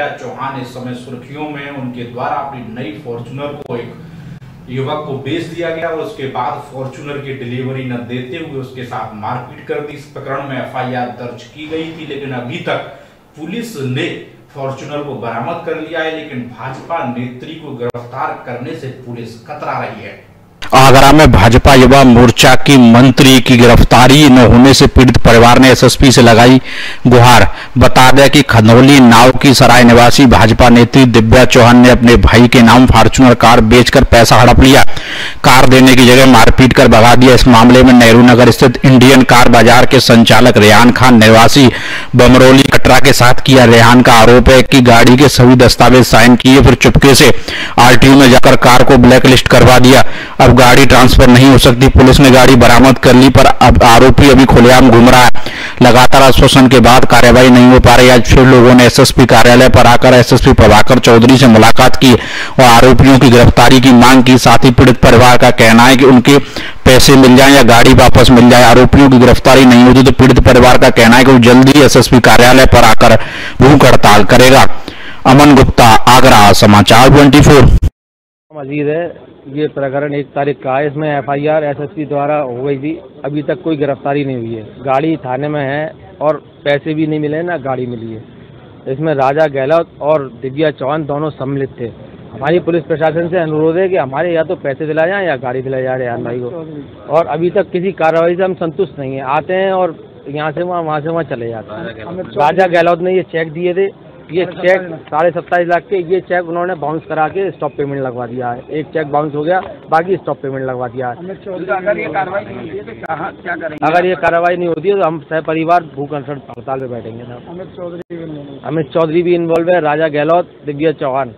दिव्या चौहान इस समय सुर्खियों में, उनके द्वारा अपनी नई फॉर्च्यूनर को एक युवक को बेच दिया गया और उसके बाद फॉर्च्यूनर की डिलीवरी न देते हुए उसके साथ मारपीट कर दी। इस प्रकरण में एफआईआर दर्ज की गई थी, लेकिन अभी तक पुलिस ने फॉर्च्यूनर को बरामद कर लिया है, लेकिन भाजपा नेत्री को गिरफ्तार करने से पुलिस कतरा रही है। आगरा में भाजपा युवा मोर्चा की मंत्री की गिरफ्तारी न होने से पीड़ित परिवार ने एसएसपी से लगाई गुहार। बता दें कि खनौली नाव की सराय निवासी भाजपा नेत्री दिव्या चौहान ने अपने भाई के नाम फॉर्च्यूनर कार बेचकर पैसा हड़प लिया, कार देने की जगह मारपीट कर भगा दिया। इस मामले में नेहरू नगर स्थित इंडियन कार बाजार के संचालक रेहान खान निवासी बमरौली कटरा के साथ किया। रेहान का आरोप है कि गाड़ी के सभी दस्तावेज साइन किए, फिर चुपके से आरटीओ में जाकर कार को ब्लैक लिस्ट करवा दिया। अब गाड़ी ट्रांसफर नहीं हो सकती, पुलिस ने गाड़ी बरामद कर ली, पर अब आरोपी अभी खुलेआम घूम रहा है। लगातार आश्वासन के बाद कार्यवाही नहीं हो पा रही। आज फिर लोगों ने एसएसपी कार्यालय पर आकर एसएसपी प्रभाकर चौधरी से मुलाकात की और आरोपियों की गिरफ्तारी की मांग की। साथ ही पीड़ित परिवार का कहना है कि उनके पैसे मिल जाए या गाड़ी वापस मिल जाए। आरोपियों की गिरफ्तारी नहीं होती तो पीड़ित परिवार का कहना है कि वो जल्द ही एसएसपी कार्यालय पर आकर भूख हड़ताल करेगा। अमन गुप्ता, आगरा, समाचार 24। ये प्रकरण 1 तारीख का है, इसमें एफआईआर एसएसपी द्वारा हो गई थी, अभी तक कोई गिरफ्तारी नहीं हुई है। गाड़ी थाने में है और पैसे भी नहीं मिले ना गाड़ी मिली है। इसमें राजा गहलोत और दिव्या चौहान दोनों सम्मिलित थे। हमारी पुलिस प्रशासन से अनुरोध है कि हमारे या तो पैसे दिलाए जाए या गाड़ी दिलाई जा रहे हैं भाई को, और अभी तक किसी कार्रवाई से हम संतुष्ट नहीं है। आते हैं और यहाँ से वहाँ, वहाँ से वहाँ चले जाते हैं। राजा गहलोत ने ये चेक दिए थे, ये चेक 27.5 लाख के, ये चेक उन्होंने बाउंस करा के स्टॉप पेमेंट लगवा दिया है। एक चेक बाउंस हो गया, बाकी स्टॉप पेमेंट लगवा दिया है। अगर ये कार्रवाई नहीं होती है तो हम सह परिवार भूख हड़ताल पे बैठेंगे। अमित चौधरी भी इन्वॉल्व है, राजा गहलोत, दिव्या चौहान,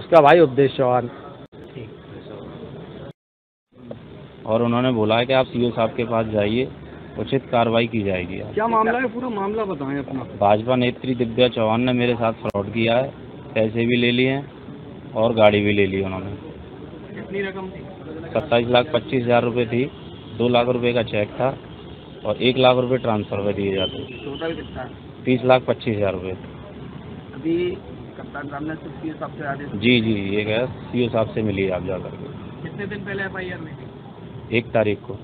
उसका भाई उपदेश चौहान, और उन्होंने बोला कि आप सीईओ साहब के पास जाइए, उचित कार्रवाई की जाएगी। क्या मामला है, पूरा मामला बताएं अपना। भाजपा नेत्री दिव्या चौहान ने मेरे साथ फ्रॉड किया है, पैसे भी ले लिए हैं और गाड़ी भी ले ली उन्होंने। कितनी रकम थी? 27,25,000 रुपये थी, 2 लाख रुपए का चेक था और 1 लाख रुपए ट्रांसफर में दिए जाते। टोटल कितना? 30,25,000 रुपये। अभी कप्तान साहब ने सीईओ साहब से आदेश? जी जी, ये गया सीईओ साहब से मिली आप जाकर के। कितने दिन पहले एफआईआर में? 1 तारीख को।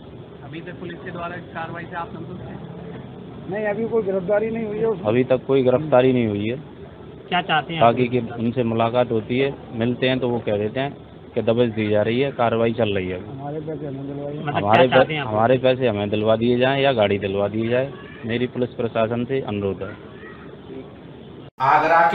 अभी तक पुलिस के द्वारा कार्रवाई से आप संतुष्ट हैं? नहीं, अभी कोई गिरफ्तारी नहीं हुई है। अभी तक कोई गिरफ्तारी नहीं हुई है। क्या चाहते हैं? बाकी की उनसे मुलाकात होती है, मिलते हैं तो वो कह देते हैं कि दबिश दी जा रही है, कार्रवाई चल रही है। हमारे पैसे हमें दिलवाइए, हमारे पैसे हमें दिलवा दिए जाएं या गाड़ी दिलवा दी जाए, मेरी पुलिस प्रशासन से अनुरोध है। आगरा